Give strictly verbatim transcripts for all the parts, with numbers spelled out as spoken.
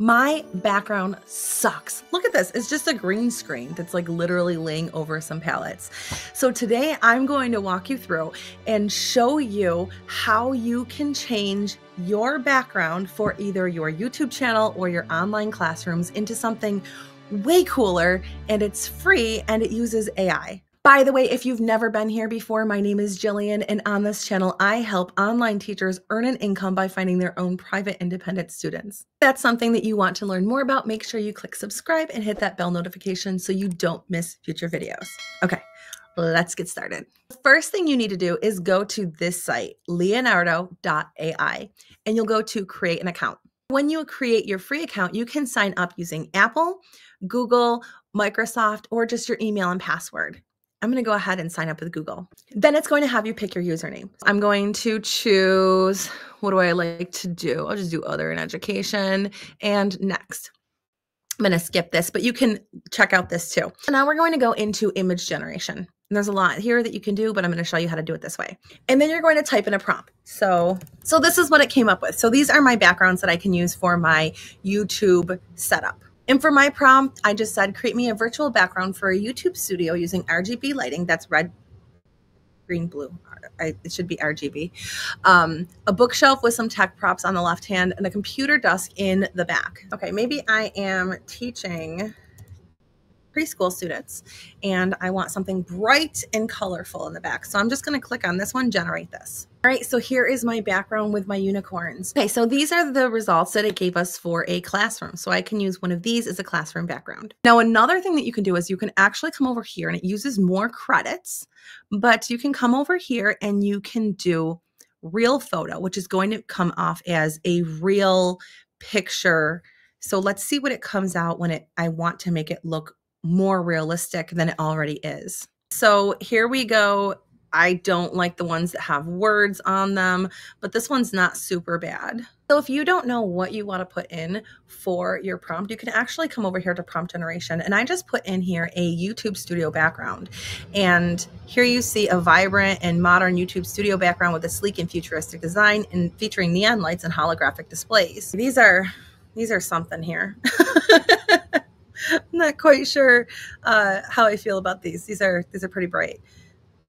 My background sucks. Look at this. It's just a green screen that's like literally laying over some palettes. So today I'm going to walk you through and show you how you can change your background for either your YouTube channel or your online classrooms into something way cooler, and it's free and it uses A I. By the way, if you've never been here before, my name is Jillian, and on this channel, I help online teachers earn an income by finding their own private independent students. If that's something that you want to learn more about, make sure you click subscribe and hit that bell notification so you don't miss future videos. Okay, let's get started. The first thing you need to do is go to this site, Leonardo dot A I, and you'll go to create an account. When you create your free account, you can sign up using Apple, Google, Microsoft, or just your email and password. I'm going to go ahead and sign up with Google. Then it's going to have you pick your username. I'm going to choose, what do I like to do? I'll just do other and education and next. I'm going to skip this, but you can check out this too. So now we're going to go into image generation. And there's a lot here that you can do, but I'm going to show you how to do it this way. And then you're going to type in a prompt. So, so this is what it came up with. So these are my backgrounds that I can use for my YouTube setup. And for my prompt, I just said, create me a virtual background for a YouTube studio using R G B lighting. That's red, green, blue. I, it should be R G B. Um, a bookshelf with some tech props on the left hand and a computer desk in the back. Okay, maybe I am teaching preschool students and I want something bright and colorful in the back. So I'm just going to click on this one, generate this. All right, so here is my background with my unicorns. Okay, so these are the results that it gave us for a classroom. So I can use one of these as a classroom background. Now, another thing that you can do is you can actually come over here, and it uses more credits, but you can come over here and you can do real photo, which is going to come off as a real picture. So let's see what it comes out when it, I want to make it look more realistic than it already is. So here we go. I don't like the ones that have words on them, but this one's not super bad. So if you don't know what you want to put in for your prompt, you can actually come over here to prompt generation. And I just put in here a YouTube studio background. And here you see a vibrant and modern YouTube studio background with a sleek and futuristic design and featuring neon lights and holographic displays. These are, these are something here. I'm not quite sure uh, how I feel about these. These are, these are pretty bright.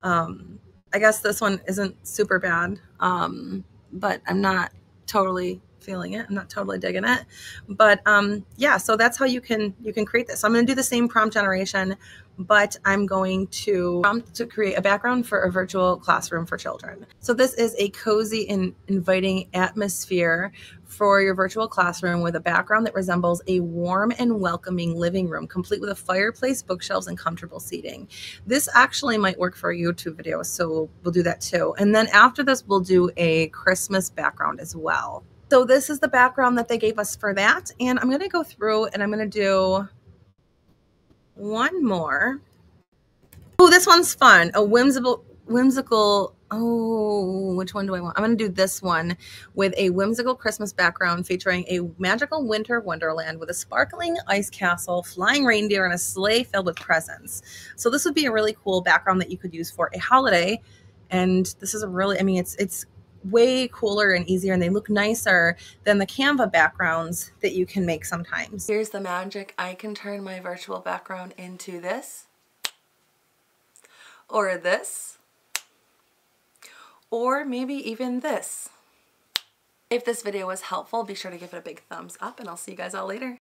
Um, I guess this one isn't super bad, um, but I'm not totally feeling it. I'm not totally digging it, but, um, yeah, so that's how you can, you can create this. So I'm going to do the same prompt generation, but I'm going to prompt to create a background for a virtual classroom for children. So this is a cozy and inviting atmosphere for your virtual classroom with a background that resembles a warm and welcoming living room, complete with a fireplace, bookshelves, and comfortable seating. This actually might work for a YouTube video, so we'll do that too. And then after this, we'll do a Christmas background as well. So this is the background that they gave us for that. And I'm going to go through and I'm going to do one more. Oh, this one's fun. A whimsical, whimsical. Oh, which one do I want? I'm going to do this one with a whimsical Christmas background featuring a magical winter wonderland with a sparkling ice castle, flying reindeer, and a sleigh filled with presents. So this would be a really cool background that you could use for a holiday. And this is a really, I mean, it's, it's way cooler and easier, and they look nicer than the Canva backgrounds that you can make sometimes. Here's the magic. I can turn my virtual background into this, or this, or maybe even this. If this video was helpful, be sure to give it a big thumbs up, and I'll see you guys all later.